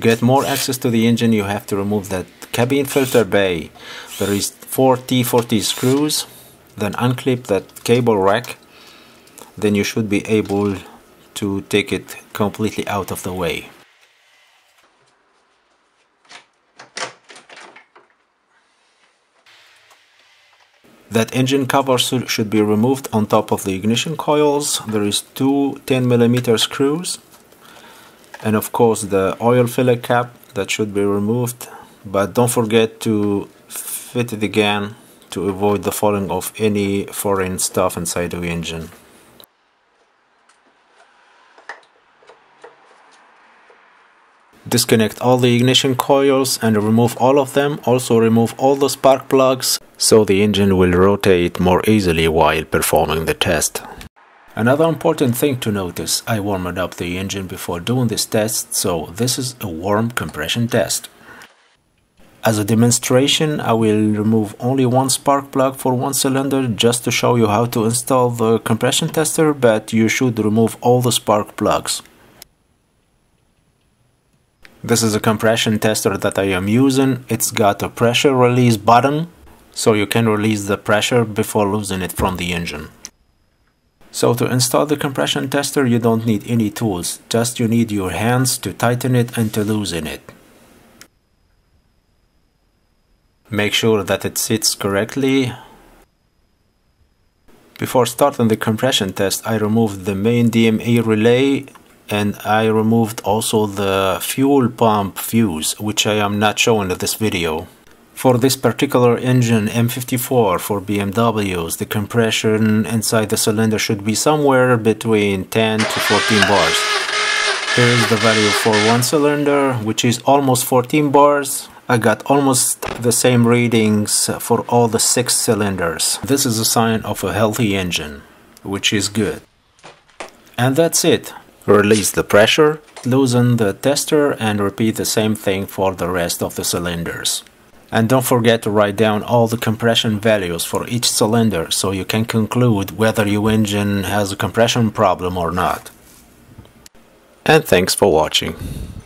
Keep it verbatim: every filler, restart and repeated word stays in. get more access to the engine, you have to remove that cabin filter bay. There is four T forty screws, then unclip that cable rack, then you should be able to take it completely out of the way. That engine cover should be removed on top of the ignition coils. There is two ten millimeter screws, and of course the oil filler cap that should be removed, but don't forget to fit it again to avoid the falling of any foreign stuff inside the engine. Disconnect all the ignition coils and remove all of them. Also remove all the spark plugs so the engine will rotate more easily while performing the test. Another important thing to notice, I warmed up the engine before doing this test, so this is a warm compression test. As a demonstration, I will remove only one spark plug for one cylinder just to show you how to install the compression tester, but you should remove all the spark plugs. This is a compression tester that I am using. It's got a pressure release button, so you can release the pressure before losing it from the engine. So to install the compression tester, you don't need any tools, just you need your hands to tighten it and to loosen it. Make sure that it sits correctly. Before starting the compression test, I removed the main D M E relay, and I removed also the fuel pump fuse, which I am not showing in this video. For this particular engine, M fifty-four, for B M Ws, the compression inside the cylinder should be somewhere between ten to fourteen bars. Here is the value for one cylinder, which is almost fourteen bars. I got almost the same readings for all the six cylinders. This is a sign of a healthy engine, which is good. And that's it. Release the pressure, loosen the tester, and repeat the same thing for the rest of the cylinders. And don't forget to write down all the compression values for each cylinder so you can conclude whether your engine has a compression problem or not. And thanks for watching.